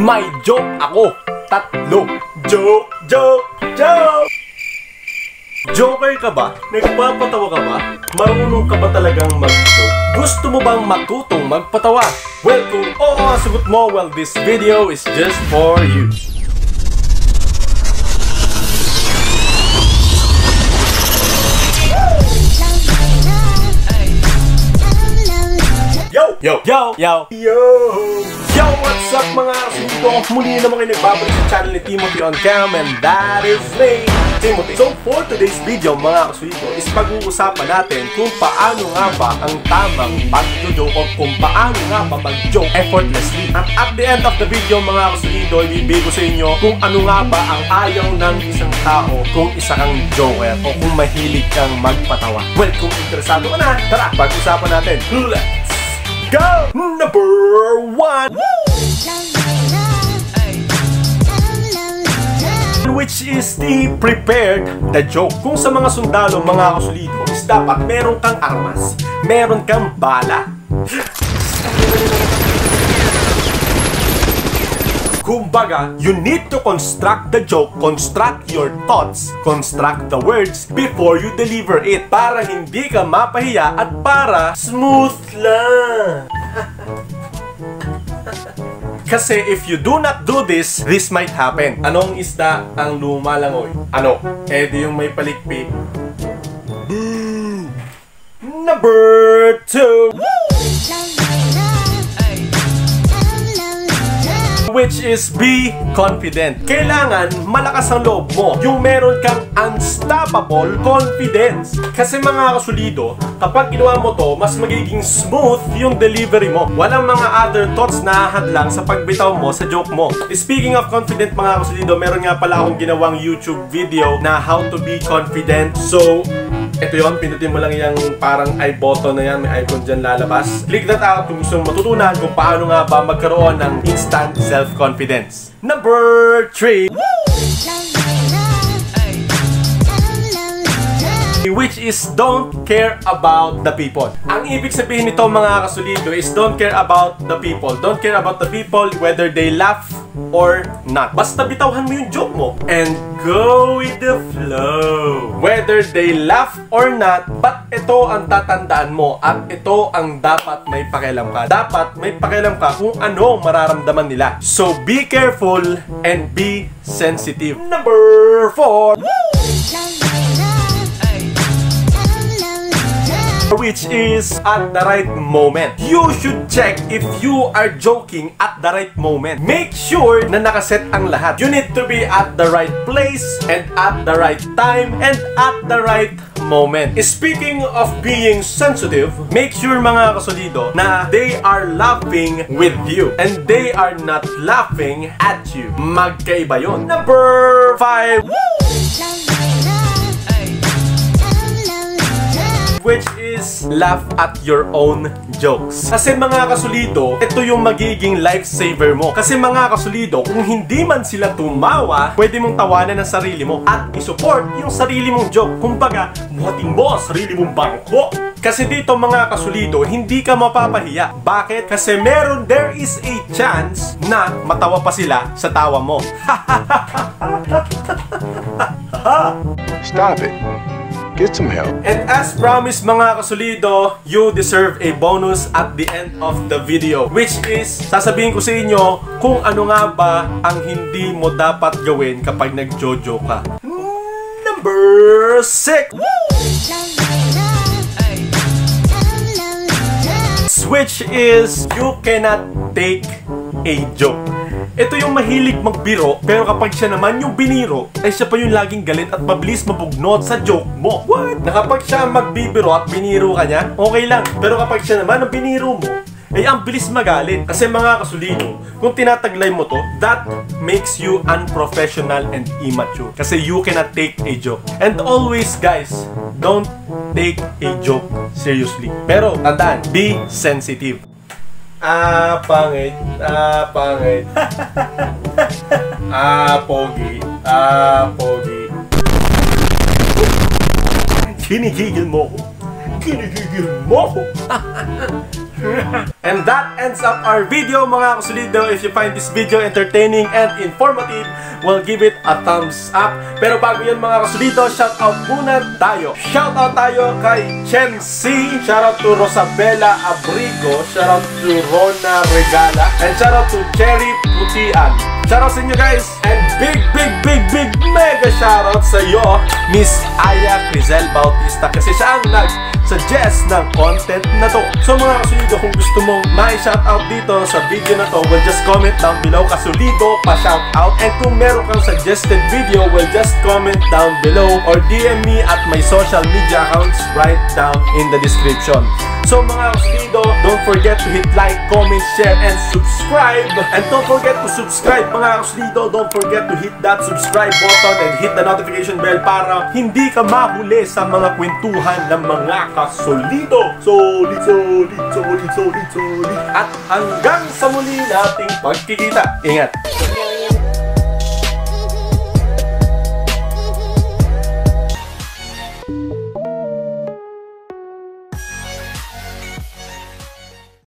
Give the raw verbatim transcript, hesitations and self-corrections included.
May joke ako. Tatlo. Joke, joke, joke. Joker ka ba? Nagpapatawa ka ba? Marunong ka ba talagang mag-joke? Gusto mo bang matutong magpatawa? Well, kung oo ang sagot mo, well, this video is just for you. Yo! Yo! Yo! Yo! Yo! Yo! What's up mga kasubo? Muli na mga nagbabalik sa channel ni Timothy OnCam, and that is me, Timothy. So for today's video mga kasubo is pag-uusapan natin kung paano nga ba ang tamang pag-joke o kung paano nga ba mag-joke effortlessly. At at the end of the video mga kasubo, ibibigay ko sa inyo kung ano nga ba ang ayaw ng isang tao kung isa kang joker o kung mahilig kang magpatawa. Well, kung interesado ka na, tara, pag-usapan natin. Let's go! Number one! Which is the prepared the joke. Kung sa mga sundalo, mga kasulido, is dapat meron kang armas, meron kang bala. Kumbaga, you need to construct the joke, construct your thoughts, construct the words before you deliver it para hindi ka mapahiya at para smooth lang. Kasi if you do not do this, this might happen. Anong isda ang lumalangoy? Ano? Eh di yung may palikpi. Number two. Which is be confident. Kailangan malakas ang loob mo. Yung meron kang unstoppable confidence. Kasi mga kasulido, kapag ginawa mo to, mas magiging smooth yung delivery mo. Walang mga other thoughts na hadlang sa pagbitaw mo sa joke mo. Speaking of confident mga kasulido, meron nga pala akong ginawang YouTube video na how to be confident. So, ito yun, pindutin mo lang yung parang i button na yan, may icon dyan lalabas. Click that out kung gusto mong matutunan kung paano nga ba magkaroon ng instant self-confidence. Number three! Which is don't care about the people. Ang ibig sabihin nito mga kasulido is don't care about the people. Don't care about the people whether they laugh or not. Basta bitawhan mo yung joke mo and go with the flow. Whether they laugh or not, but ito ang tatandaan mo at ito ang dapat may pakialam ka. Dapat may pakialam ka kung ano mararamdaman nila. So be careful and be sensitive. Number four. Which is at the right moment. You should check if you are joking at the right moment. Make sure na nakaset ang lahat. You need to be at the right place and at the right time and at the right moment. Speaking of being sensitive, make sure mga kasulido na they are laughing with you and they are not laughing at you. Magkaiba yun. Number five. Which is laugh at your own jokes. Kasi mga kasulido, ito yung magiging lifesaver mo. Kasi mga kasulido, kung hindi man sila tumawa, pwede mong tawanan ang sarili mo at isupport yung sarili mong joke. Kumbaga, buhatin mo ang sarili mong bangko. Kasi dito mga kasulido, hindi ka mapapahiya. Bakit? Kasi meron, there is a chance na matawa pa sila sa tawa mo. Stop it. Get some help. And as promised mga kasulido, you deserve a bonus at the end of the video, which is sasabihin ko sa inyo kung ano nga ba ang hindi mo dapat gawin kapag nagjojo ka. Number six. Which is you cannot take a joke. Ito yung mahilig magbiro, pero kapag siya naman yung biniro, ay siya pa yung laging galit at mabilis mabugnot sa joke mo. What? Na kapag siya magbibiro at biniro ka niya, okay lang. Pero kapag siya naman ang biniro mo, ay ang bilis magalit. Kasi mga kasulido, kung tinataglay mo to, that makes you unprofessional and immature. Kasi you cannot take a joke. And always guys, don't take a joke seriously. Pero tandaan, be sensitive. Ah, pangit. Ah, pangit. Ah, pogi. Ah, pogi. Kinigigil mo ko. Kinigigil mo ko. And that ends up our video, mga kasulido. If you find this video entertaining and informative, we'll give it a thumbs up. Pero bago yun, mga kasulido, shoutout muna tayo. Shoutout tayo kay Chen C, shoutout to Rosabella Abrigo, shoutout to Rona Regala, and shoutout to Cherry Putian. Shoutout sa inyo, guys. And big, big, big, big, mega shoutout sa iyo, Miss Aya Crisel Bautista, kasi siya ang nag- suggest ng content na to. So mga kasulido, kung gusto mong ma-shoutout dito sa video na to, well, just comment down below, kasulido, pa-shoutout. And kung meron kang suggested video, well, just comment down below or D M me at my social media accounts right down in the description. So mga kasulido, don't forget to hit like, comment, share, and subscribe. And don't forget to subscribe, mga kasulido. Don't forget to hit that subscribe button and hit the notification bell para hindi ka mahuli sa mga kwentuhan ng mga kasulido. Solid, solid, solid, solid, solid. At hanggang sa muli nating pagkikita. Ingat!